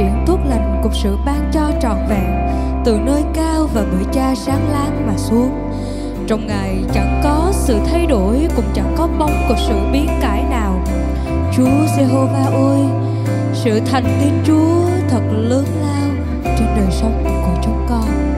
chuyển tốt lành cùng sự ban cho trọn vẹn từ nơi cao và bởi Cha sáng láng mà xuống. Trong Ngài chẳng có sự thay đổi, cũng chẳng có bóng của sự biến cải nào. Chúa Giê-hô-va ơi, sự thành tín Chúa thật lớn lao trên đời sống của chúng con.